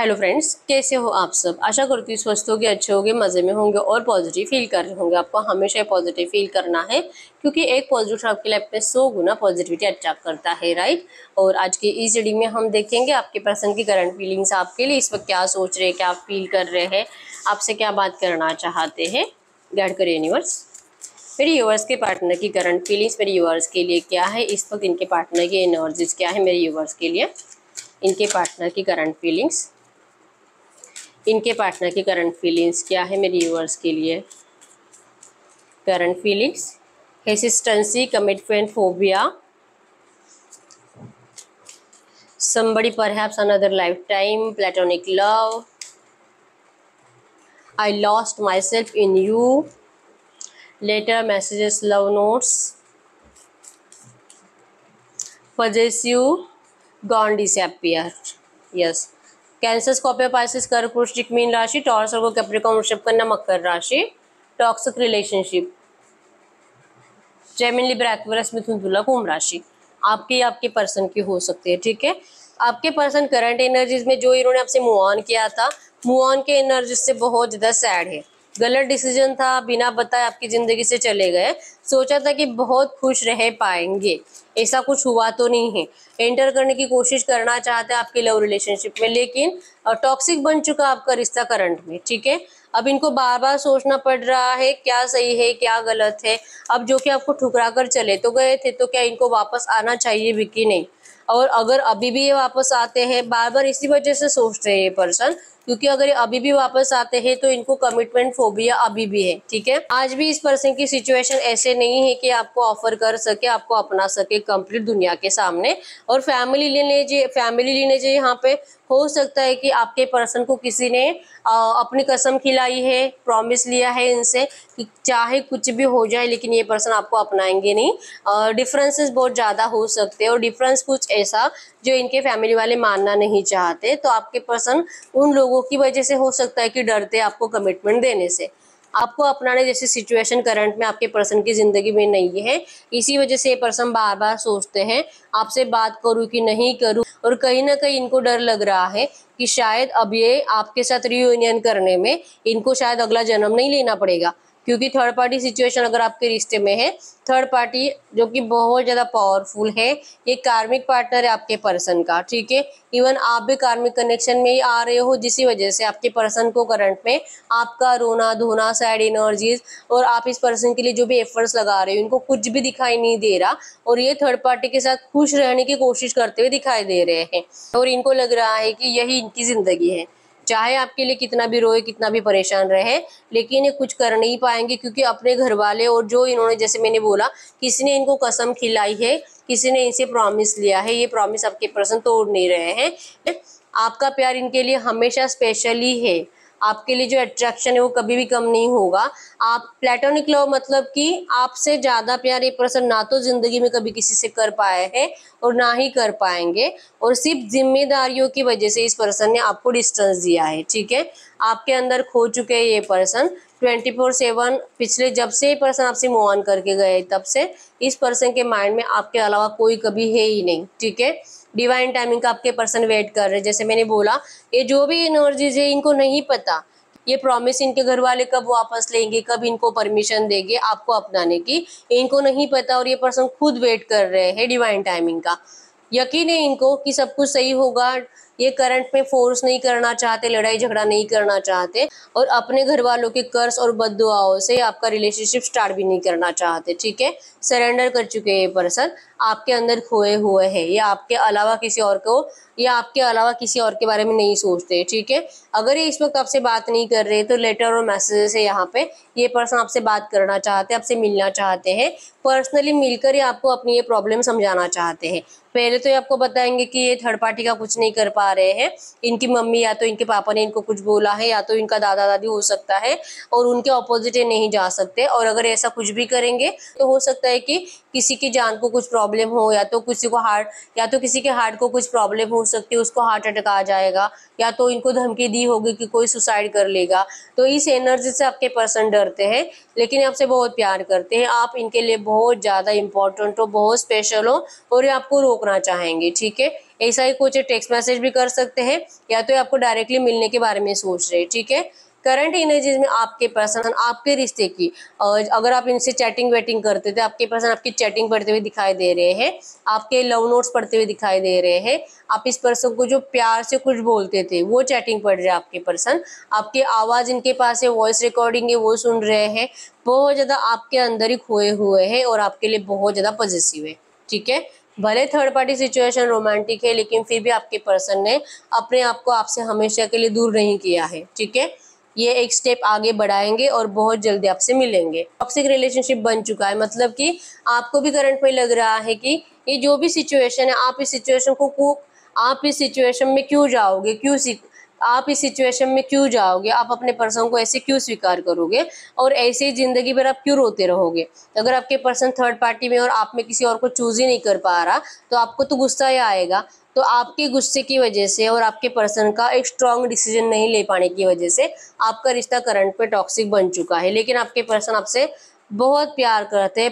Hello friends, कैसे हो आप सब। आशा करती हूँ स्वस्थ होगे, अच्छे होगे, मज़े में होंगे और पॉजिटिव फील कर रहे होंगे। आपको हमेशा पॉजिटिव फील करना है क्योंकि एक पॉजिटिव आपके लाइफ में 100 गुना पॉजिटिविटी अट्रैक्ट करता है, राइट। और आज की इस रीडिंग में हम देखेंगे आपके पर्सन की करंट फीलिंग्स, आपके लिए इस वक्त क्या सोच रहे हैं, क्या फील कर रहे हैं, आपसे क्या बात करना चाहते हैं। गाइड करें यूनिवर्स। मेरे यूवर्स के पार्टनर की करंट फीलिंग्स मेरे यूवर्स के लिए क्या है, इस वक्त इनके पार्टनर की एनर्जीज क्या है मेरे यूवर्स के लिए, इनके पार्टनर की करंट फीलिंग्स, इनके पार्टनर की करंट फीलिंग्स क्या है मेरे व्यूअर्स के लिए। Current feelings hesitancy, commitment, phobia, somebody perhaps another life time, platonic love, I lost myself in you, letter messages, love notes, possessive, gone disappear, yes. Cancer, Scorpio, Pisces, कर्क, वृश्चिक, mean राशि, taurus और Capricorn, वृषभ, कन्या, मकर राशि। Toxic relationship, Gemini, Libra, Aquarius, मिथुन, तुला, कुंभ राशि आपकी आपके पर्सन की हो सकती है, ठीक है। आपके पर्सन करंट एनर्जीज में जो इन्होंने आपसे मूव ऑन किया था, मूव ऑन के एनर्जीज से बहुत ज़्यादा सैड है। गलत डिसीजन था, बिना बताए आपकी ज़िंदगी से चले गए। सोचा था कि बहुत खुश रह पाएंगे, ऐसा कुछ हुआ तो नहीं है। एंटर करने की कोशिश करना चाहते हैं आपके लव रिलेशनशिप में, लेकिन टॉक्सिक बन चुका आपका रिश्ता करंट में, ठीक है। अब इनको बार बार सोचना पड़ रहा है क्या सही है क्या गलत है। अब जो कि आपको ठुकरा कर चले तो गए थे, तो क्या इनको वापस आना चाहिए भी कि नहीं। और अगर अभी भी ये वापस आते हैं, बार बार इसी वजह से सोचते हैं ये पर्सन, क्योंकि अगर ये अभी भी वापस आते हैं तो इनको कमिटमेंट फोबिया अभी भी है, ठीक है। आज भी इस पर्सन की सिचुएशन ऐसे नहीं है कि आपको ऑफर कर सके, आपको अपना सके कंप्लीट दुनिया के सामने। और फैमिली लेने जाइए यहाँ पे। हो सकता है कि आपके पर्सन को किसी ने अपनी कसम खिलाई है, प्रॉमिस लिया है इनसे कि चाहे कुछ भी हो जाए लेकिन ये पर्सन आपको अपनाएंगे नहीं। डिफरेंसेस बहुत ज़्यादा हो सकते हैं और डिफरेंस कुछ ऐसा जो इनके फैमिली वाले मानना नहीं चाहते। तो आपके पर्सन उन लोगों की वजह से हो सकता है कि डरते आपको कमिटमेंट देने से। आपको अपनाने जैसी सिचुएशन करंट में आपके पर्सन की ज़िंदगी में नहीं है, इसी वजह से ये पर्सन बार बार सोचते हैं आपसे बात करूं कि नहीं करूं। और कहीं ना कहीं इनको डर लग रहा है कि शायद अब ये आपके साथ रियूनियन करने में इनको शायद अगला जन्म नहीं लेना पड़ेगा, क्योंकि थर्ड पार्टी सिचुएशन अगर आपके रिश्ते में है, थर्ड पार्टी जो कि बहुत ज़्यादा पावरफुल है, ये कार्मिक पार्टनर है आपके पर्सन का, ठीक है। इवन आप भी कार्मिक कनेक्शन में ही आ रहे हो, जिस वजह से आपके पर्सन को करंट में आपका रोना धोना, सैड एनर्जीज, और आप इस पर्सन के लिए जो भी एफर्ट्स लगा रहे हो इनको कुछ भी दिखाई नहीं दे रहा। और ये थर्ड पार्टी के साथ खुश रहने की कोशिश करते हुए दिखाई दे रहे हैं और इनको लग रहा है कि यही इनकी ज़िंदगी है। चाहे आपके लिए कितना भी रोए, कितना भी परेशान रहे, लेकिन ये कुछ कर नहीं पाएंगे क्योंकि अपने घर वाले और जो इन्होंने, जैसे मैंने बोला, किसी ने इनको कसम खिलाई है, किसी ने इनसे प्रॉमिस लिया है, ये प्रॉमिस आपके पर्सन तोड़ नहीं रहे हैं। आपका प्यार इनके लिए हमेशा स्पेशली है, आपके लिए जो अट्रैक्शन है वो कभी भी कम नहीं होगा। आप प्लेटोनिक लव, मतलब कि आपसे ज़्यादा प्यार ये पर्सन ना तो ज़िंदगी में कभी किसी से कर पाए हैं और ना ही कर पाएंगे। और सिर्फ जिम्मेदारियों की वजह से इस पर्सन ने आपको डिस्टेंस दिया है, ठीक है। आपके अंदर खो चुके हैं ये पर्सन 24/7। पिछले जब से ये पर्सन आपसे मूव ऑन करके गए तब से इस पर्सन के माइंड में आपके अलावा कोई कभी है ही नहीं, ठीक है। डिवाइन टाइमिंग का आपके पर्सन वेट कर रहे हैं। जैसे मैंने बोला, ये जो भी एनर्जीज है इनको नहीं पता ये प्रॉमिस इनके घर वाले कब वापस लेंगे, कब इनको परमिशन देंगे आपको अपनाने की, इनको नहीं पता। और ये पर्सन खुद वेट कर रहे हैं डिवाइन टाइमिंग का। यकीन है इनको कि सब कुछ सही होगा। ये करंट में फोर्स नहीं करना चाहते, लड़ाई झगड़ा नहीं करना चाहते, और अपने घर वालों के कर्ज और बददुआओं से आपका रिलेशनशिप स्टार्ट भी नहीं करना चाहते, ठीक है। सरेंडर कर चुके हैं ये पर्सन, आपके अंदर खोए हुए हैं। या आपके अलावा किसी और को, या आपके अलावा किसी और के बारे में नहीं सोचते, ठीक है। अगर ये इस वक्त आपसे बात नहीं कर रहे तो लेटर और मैसेजेस है। यहाँ पे ये पर्सन आपसे बात करना चाहते हैं, आपसे मिलना चाहते हैं, पर्सनली मिलकर ये आपको अपनी ये प्रॉब्लम समझाना चाहते हैं। पहले तो ये आपको बताएंगे कि ये थर्ड पार्टी का कुछ नहीं कर पा रहे हैं, इनकी मम्मी या तो इनके पापा ने इनको कुछ बोला है, या तो इनका दादा दादी हो सकता है, और उनके ऑपोजिट ये नहीं जा सकते। और अगर ऐसा कुछ भी करेंगे तो हो सकता है कि किसी की जान को कुछ प्रॉब्लम हो, या तो किसी को हार्ट, या तो किसी के हार्ट को कुछ प्रॉब्लम हो सकती है, उसको हार्ट अटैक आ जाएगा, या तो इनको धमकी दी होगी कि कोई सुसाइड कर लेगा। तो इस एनर्जी से आपके पर्सन डरते हैं, लेकिन आपसे बहुत प्यार करते हैं। आप इनके लिए बहुत ज़्यादा इंपॉर्टेंट हो, बहुत स्पेशल हो, और ये आपको रोकना चाहेंगे, ठीक है। ऐसा ही कुछ टेक्स्ट मैसेज भी कर सकते हैं, या तो आपको डायरेक्टली मिलने के बारे में सोच रहे हैं। ठीक है, करंट एनर्जीज में आपके पर्सन आपके रिश्ते की, अगर आप इनसे चैटिंग वेटिंग करते थे, आपके पर्सन आपकी चैटिंग पढ़ते हुए दिखाई दे रहे हैं, आपके लव नोट्स पढ़ते हुए दिखाई दे रहे हैं। आप इस पर्सन को जो प्यार से कुछ बोलते थे वो चैटिंग पढ़ रहे हैं। आपके पर्सन आपकी आवाज़ इनके पास है, वॉइस रिकॉर्डिंग है, वो सुन रहे हैं। बहुत ज़्यादा आपके अंदर ही खोए हुए हैं और आपके लिए बहुत ज़्यादा पॉजिटिव है। ठीक है, भले थर्ड पार्टी सिचुएशन रोमांटिक है, लेकिन फिर भी आपके पर्सन ने अपने आप को आपसे हमेशा के लिए दूर नहीं किया है। ठीक है, ये एक स्टेप आगे बढ़ाएंगे और बहुत जल्दी आपसे मिलेंगे। टॉक्सिक रिलेशनशिप बन चुका है, मतलब कि आपको भी करंट में लग रहा है कि ये जो भी सिचुएशन है, आप इस सिचुएशन में क्यों जाओगे, आप इस सिचुएशन में क्यों जाओगे, आप अपने पर्सन को ऐसे क्यों स्वीकार करोगे और ऐसे ही ज़िंदगी भर आप क्यों रोते रहोगे। अगर आपके पर्सन थर्ड पार्टी में और आप में किसी और को चूज़ ही नहीं कर पा रहा, तो आपको तो गुस्सा ही आएगा। तो आपके गुस्से की वजह से और आपके पर्सन का एक स्ट्रांग डिसीजन नहीं ले पाने की वजह से आपका रिश्ता करंट पे टॉक्सिक बन चुका है। लेकिन आपके पर्सन आपसे बहुत प्यार करते हैं,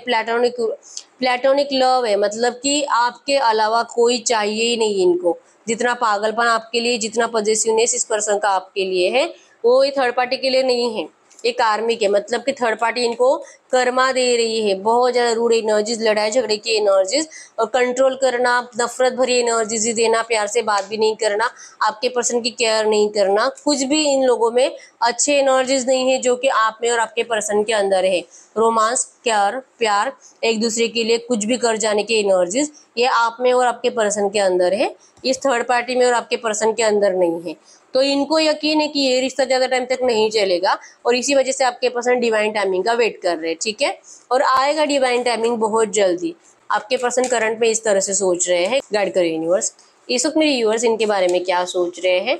प्लेटोनिक लव है, मतलब कि आपके अलावा कोई चाहिए ही नहीं इनको। जितना पागलपन आपके लिए, जितना पॉजिटिवनेस इस पर्सन का आपके लिए है, वो ये थर्ड पार्टी के लिए नहीं है, ये कार्मिक है। मतलब कि थर्ड पार्टी इनको कर्मा दे रही है। बहुत ज़्यादा रूढ़ एनर्जीज, लड़ाई झगड़े की एनर्जीज और कंट्रोल करना, नफरत भरी एनर्जीज देना, प्यार से बात भी नहीं करना, आपके पर्सन की केयर नहीं करना, कुछ भी इन लोगों में अच्छे एनर्जीज नहीं है जो कि आप में और आपके पर्सन के अंदर है। रोमांस, केयर, प्यार, एक दूसरे के लिए कुछ भी कर जाने की एनर्जीज, ये आप में और आपके पर्सन के अंदर है, इस थर्ड पार्टी में और आपके पर्सन के अंदर नहीं है। तो इनको यकीन है कि ये रिश्ता ज़्यादा टाइम तक नहीं चलेगा और इसी वजह से आपके पर्सन डिवाइन टाइमिंग का वेट कर रहे हैं। ठीक है, और आएगा डिवाइन टाइमिंग बहुत जल्दी। आपके पर्सन करंट में इस तरह से सोच रहे हैं। गाइड करें यूनिवर्स, इस वक्त मेरे यूनिवर्स इनके बारे में क्या सोच रहे हैं,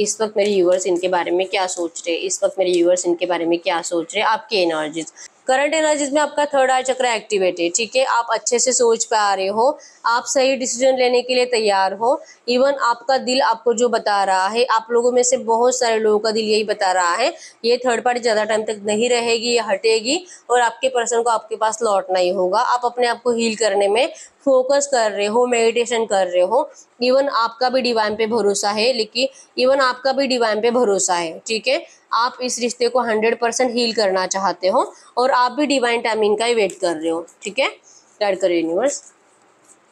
इस वक्त मेरे यूनिवर्स इनके बारे में क्या सोच रहे हैं, इस वक्त मेरे यूनिवर्स इनके बारे में क्या सोच रहे हैं। आपकी एनर्जीज, करंट एनर्जीज में आपका थर्ड आई चक्र एक्टिवेट है। ठीक है, आप अच्छे से सोच पा रहे हो, आप सही डिसीजन लेने के लिए तैयार हो। इवन आपका दिल आपको जो बता रहा है, आप लोगों में से बहुत सारे लोगों का दिल यही बता रहा है, ये थर्ड पार्टी ज़्यादा टाइम तक नहीं रहेगी, ये हटेगी और आपके पर्सन को आपके पास लौटना ही होगा। आप अपने आप को हील करने में फोकस कर रहे हो, मेडिटेशन कर रहे हो। इवन आपका भी डिवाइन पे भरोसा है, लेकिन ठीक है, आप इस रिश्ते को 100% हील करना चाहते हो और आप भी डिवाइन टाइमिंग का ही वेट कर रहे हो। ठीक है, गाइड करो यूनिवर्स,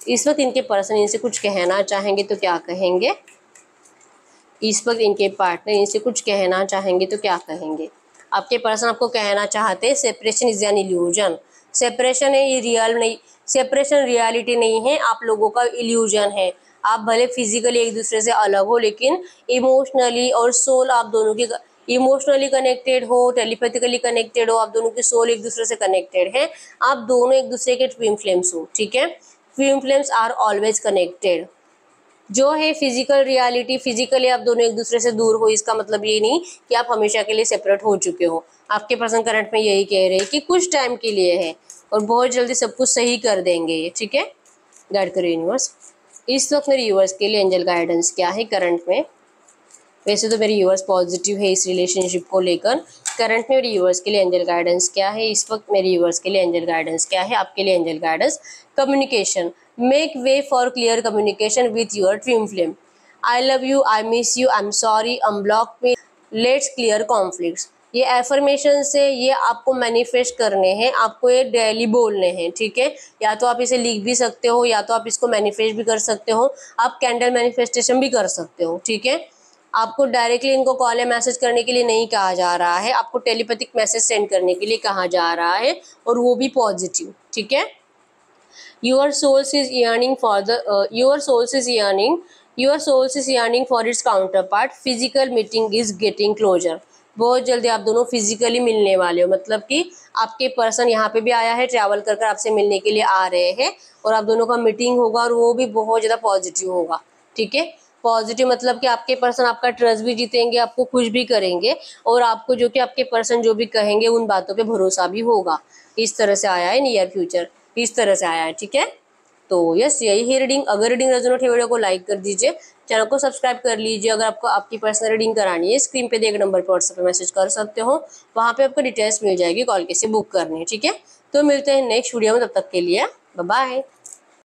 इस वक्त इनके पर्सन इनसे कुछ कहना चाहेंगे तो क्या कहेंगे, इस वक्त इनके पार्टनर इनसे कुछ कहना चाहेंगे तो क्या कहेंगे। आपके पर्सन आपको कहना चाहते हैं separation is an illusion. Separation है, ये रियल नहीं, सेपरेशन रियलिटी नहीं है, आप लोगों का इल्यूजन है। आप भले फिजिकली एक दूसरे से अलग हो, लेकिन इमोशनली और सोल आप दोनों की इमोशनली कनेक्टेड हो, टेलीपैथिकली कनेक्टेड हो, आप दोनों की सोल एक दूसरे से कनेक्टेड है, आप दोनों एक दूसरे के ट्विन फ्लेम्स हो। ठीक है, twin flames are always connected. जो है फिजिकल रियलिटी, फिजिकली आप दोनों एक दूसरे से दूर हो, इसका मतलब ये नहीं कि आप हमेशा के लिए सेपरेट हो चुके हो। आपके पर्सन करंट में यही कह रहे हैं कि कुछ टाइम के लिए है और बहुत जल्दी सब कुछ सही कर देंगे ये। ठीक है, गाइड करो यूनिवर्स, इस वक्त मेरे यूनिवर्स के लिए एंजल गाइडेंस क्या है करंट में। वैसे तो मेरे यूनिवर्स पॉजिटिव है इस रिलेशनशिप को लेकर, करंट में मेरे यूनिवर्स के लिए एंजल गाइडेंस क्या है, इस वक्त मेरे यूनिवर्स के लिए एंजल गाइडेंस क्या है। आपके लिए angel guidance, communication, make way for clear communication with your dream flame. I love you, I miss you, I am sorry, unblock me, let's clear conflicts. ये एफर्मेशन से ये आपको मैनिफेस्ट करने हैं, आपको ये डेली बोलने हैं। ठीक है, या तो आप इसे लिख भी सकते हो, या तो आप इसको मैनिफेस्ट भी कर सकते हो, आप कैंडल मैनिफेस्टेशन भी कर सकते हो। ठीक है, आपको डायरेक्टली इनको कॉल या मैसेज करने के लिए नहीं कहा जा रहा है, आपको टेलीपैथिक मैसेज सेंड करने के लिए कहा जा रहा है और वो भी पॉजिटिव। ठीक है, your souls is yearning for its counterpart, physical meeting is getting closer. बहुत जल्दी आप दोनों फिजिकली मिलने वाले हो, मतलब कि आपके पर्सन यहाँ पे भी आया है, ट्रैवल कर आपसे मिलने के लिए आ रहे हैं और आप दोनों का मीटिंग होगा और वो भी बहुत ज़्यादा पॉजिटिव होगा। ठीक है, पॉजिटिव मतलब कि आपके पर्सन आपका ट्रस्ट भी जीतेंगे, आपको खुश भी करेंगे और आपको जो कि आपके पर्सन जो भी कहेंगे उन बातों पे भरोसा भी होगा। इस तरह से आया है नियर फ्यूचर, इस तरह से आया है। ठीक है, तो यस यही है रीडिंग। अगर रीडिंग रेजोनेट है वीडियो को लाइक कर दीजिए, चैनल को सब्सक्राइब कर लीजिए। अगर आपको आपकी पर्सनल रीडिंग करानी है, स्क्रीन पे दिए गए नंबर पर व्हाट्सएप पर मैसेज कर सकते हो, वहाँ पे आपको डिटेल्स मिल जाएगी कॉल कैसे बुक करनी है। ठीक है, तो मिलते हैं नेक्स्ट वीडियो में, तब तक के लिए बाय।